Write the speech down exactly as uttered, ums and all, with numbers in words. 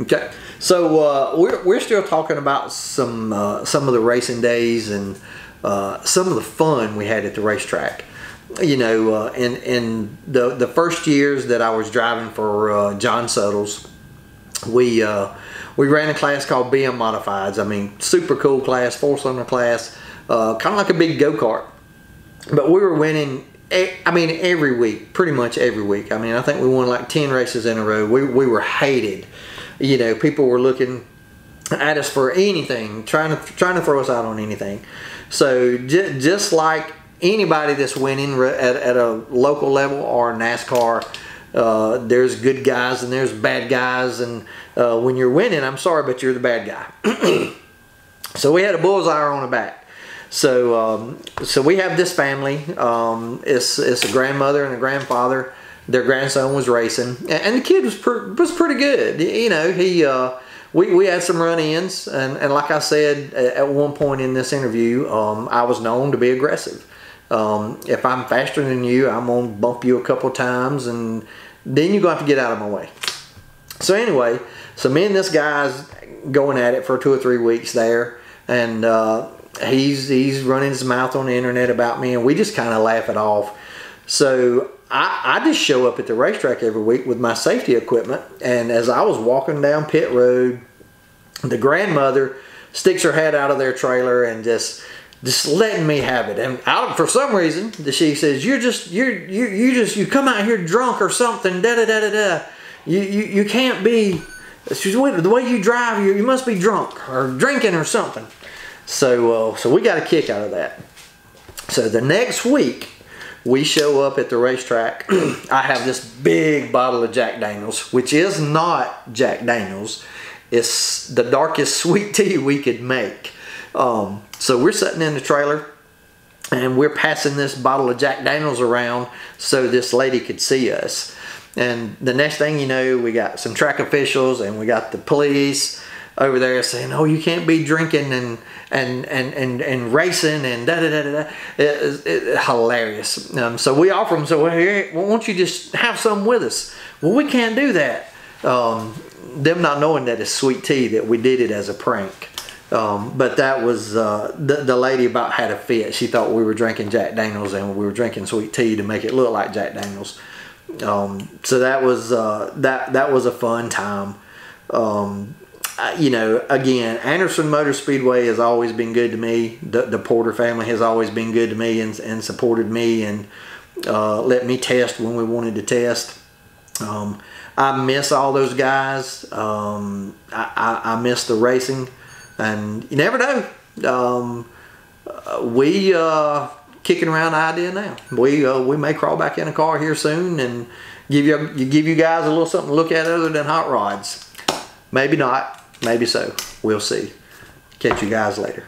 Okay, so uh, we're, we're still talking about some uh, some of the racing days and uh, some of the fun we had at the racetrack. You know, uh, in, in the, the first years that I was driving for uh, John Suttles, we, uh, we ran a class called B M Modifieds. I mean, super cool class, four-cylinder class, uh, kind of like a big go-kart. But we were winning, I mean, every week, pretty much every week. I mean, I think we won like ten races in a row. We, we were hated. You know, people were looking at us for anything, trying to trying to throw us out on anything. So j just like anybody that's winning at, at a local level or NASCAR, uh, there's good guys and there's bad guys. And uh, when you're winning, I'm sorry, but you're the bad guy. So we had a bullseye on the back. So um, so we have this family. Um, it's it's a grandmother and a grandfather. Their grandson was racing, and the kid was pre was pretty good. You know, he uh, we we had some run-ins, and, and like I said at one point in this interview, um, I was known to be aggressive. Um, if I'm faster than you, I'm gonna bump you a couple times, and then you're gonna have to get out of my way. So anyway, so me and this guy's going at it for two or three weeks there, and uh, he's he's running his mouth on the internet about me, and we just kind of laugh it off. So I, I just show up at the racetrack every week with my safety equipment, and as I was walking down pit road, the grandmother sticks her head out of their trailer and just just letting me have it. And I, for some reason, she says, "You're just you're you you just you come out here drunk or something. Da da da da da. You you you can't be. She's the way you drive. You you must be drunk or drinking or something." So uh, so we got a kick out of that. So the next week, we show up at the racetrack. I have this big bottle of Jack Daniel's, which is not Jack Daniel's. It's the darkest sweet tea we could make. Um, so we're sitting in the trailer, and we're passing this bottle of Jack Daniel's around so this lady could see us. And the next thing you know, we got some track officials, and we got the police over there saying, "Oh, you can't be drinking and and and and, and racing and da da da da." da. It, it, it, hilarious. Um, so we offer them, so hey, well, won't you just have some with us? Well, we can't do that. Um, them not knowing that it's sweet tea, that we did it as a prank. Um, but that was uh, the the lady about had a fit. She thought we were drinking Jack Daniel's and we were drinking sweet tea to make it look like Jack Daniel's. Um, so that was uh, that that was a fun time. Um, Uh, you know, again, Anderson Motor Speedway has always been good to me. The, the Porter family has always been good to me and, and supported me and uh, let me test when we wanted to test. Um, I miss all those guys. Um, I, I, I miss the racing. And you never know. Um, we uh, kicking around the idea now. We, uh, we may crawl back in a car here soon and give you, give you guys a little something to look at other than hot rods. Maybe not. Maybe so. We'll see. Catch you guys later.